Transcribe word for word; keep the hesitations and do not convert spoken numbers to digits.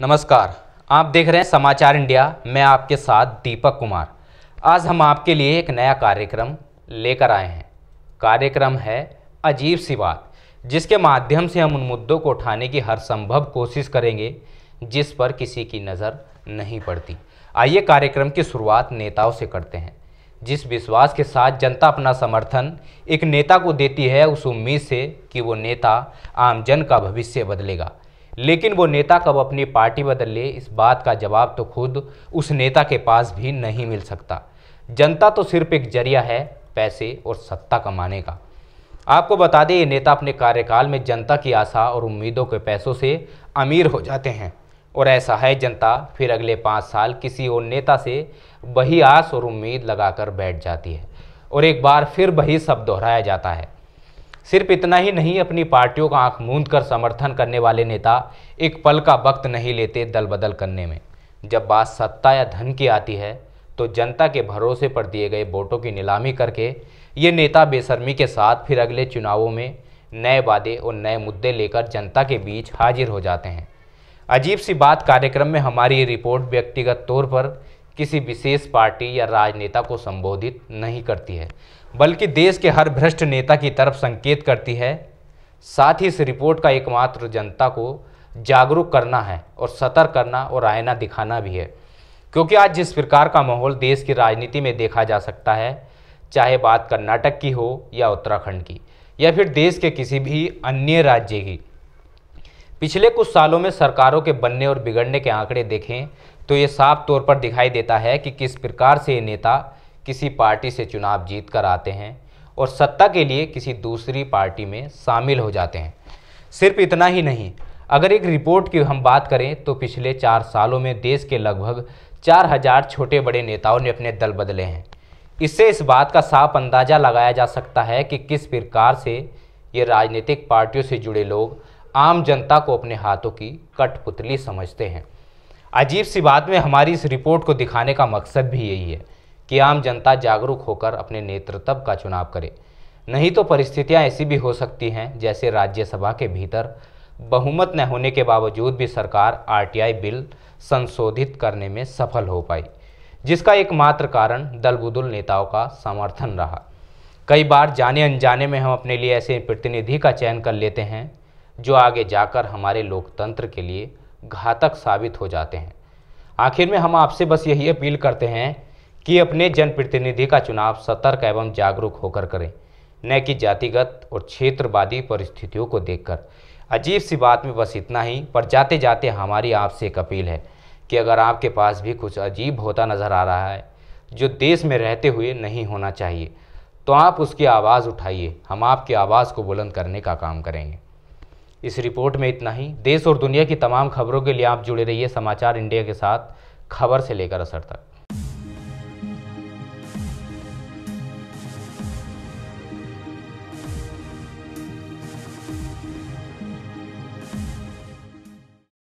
नमस्कार, आप देख रहे हैं समाचार इंडिया। मैं आपके साथ दीपक कुमार। आज हम आपके लिए एक नया कार्यक्रम लेकर आए हैं। कार्यक्रम है अजीब सी बात, जिसके माध्यम से हम उन मुद्दों को उठाने की हर संभव कोशिश करेंगे जिस पर किसी की नज़र नहीं पड़ती। आइए कार्यक्रम की शुरुआत नेताओं से करते हैं। जिस विश्वास के साथ जनता अपना समर्थन एक नेता को देती है, उस उम्मीद से कि वो नेता आम जन का भविष्य बदलेगा, लेकिन वो नेता कब अपनी पार्टी बदल ले, इस बात का जवाब तो खुद उस नेता के पास भी नहीं मिल सकता। जनता तो सिर्फ एक जरिया है पैसे और सत्ता कमाने का। आपको बता दें, ये नेता अपने कार्यकाल में जनता की आशा और उम्मीदों के पैसों से अमीर हो जाते हैं और ऐसा है जनता फिर अगले पाँच साल किसी और नेता से वही आस और उम्मीद लगाकर बैठ जाती है और एक बार फिर वही सब दोहराया जाता है। सिर्फ इतना ही नहीं, अपनी पार्टियों का आंख मूंद कर समर्थन करने वाले नेता एक पल का वक्त नहीं लेते दल बदल करने में। जब बात सत्ता या धन की आती है तो जनता के भरोसे पर दिए गए वोटों की नीलामी करके ये नेता बेशर्मी के साथ फिर अगले चुनावों में नए वादे और नए मुद्दे लेकर जनता के बीच हाजिर हो जाते हैं। अजीब सी बात कार्यक्रम में हमारी ये रिपोर्ट व्यक्तिगत तौर पर किसी विशेष पार्टी या राजनेता को संबोधित नहीं करती है, बल्कि देश के हर भ्रष्ट नेता की तरफ संकेत करती है। साथ ही इस रिपोर्ट का एकमात्र जनता को जागरूक करना है और सतर्क करना और आईना दिखाना भी है, क्योंकि आज जिस प्रकार का माहौल देश की राजनीति में देखा जा सकता है, चाहे बात कर्नाटक की हो या उत्तराखंड की या फिर देश के किसी भी अन्य राज्य की, पिछले कुछ सालों में सरकारों के बनने और बिगड़ने के आंकड़े देखें तो ये साफ तौर पर दिखाई देता है कि किस प्रकार से ये नेता किसी पार्टी से चुनाव जीत कर आते हैं और सत्ता के लिए किसी दूसरी पार्टी में शामिल हो जाते हैं। सिर्फ इतना ही नहीं, अगर एक रिपोर्ट की हम बात करें तो पिछले चार सालों में देश के लगभग चार हज़ार छोटे बड़े नेताओं ने अपने दल बदले हैं। इससे इस बात का साफ अंदाज़ा लगाया जा सकता है कि किस प्रकार से ये राजनीतिक पार्टियों से जुड़े लोग आम जनता को अपने हाथों की कठपुतली समझते हैं। अजीब सी बात में हमारी इस रिपोर्ट को दिखाने का मकसद भी यही है कि आम जनता जागरूक होकर अपने नेतृत्व का चुनाव करे, नहीं तो परिस्थितियां ऐसी भी हो सकती हैं जैसे राज्यसभा के भीतर बहुमत न होने के बावजूद भी सरकार आर टी आई बिल संशोधित करने में सफल हो पाई, जिसका एकमात्र कारण दलबदल नेताओं का समर्थन रहा। कई बार जाने अनजाने में हम अपने लिए ऐसे प्रतिनिधि का चयन कर लेते हैं जो आगे जाकर हमारे लोकतंत्र के लिए घातक साबित हो जाते हैं। आखिर में हम आपसे बस यही अपील करते हैं कि अपने जनप्रतिनिधि का चुनाव सतर्क एवं जागरूक होकर करें, न कि जातिगत और क्षेत्रवादी परिस्थितियों को देखकर। अजीब सी बात में बस इतना ही, पर जाते जाते हमारी आपसे एक अपील है कि अगर आपके पास भी कुछ अजीब होता नज़र आ रहा है जो देश में रहते हुए नहीं होना चाहिए, तो आप उसकी आवाज़ उठाइए। हम आपकी आवाज़ को बुलंद करने का काम करेंगे। इस रिपोर्ट में इतना ही। देश और दुनिया की तमाम खबरों के लिए आप जुड़े रहिए समाचार इंडिया के साथ, खबर से लेकर असर तक।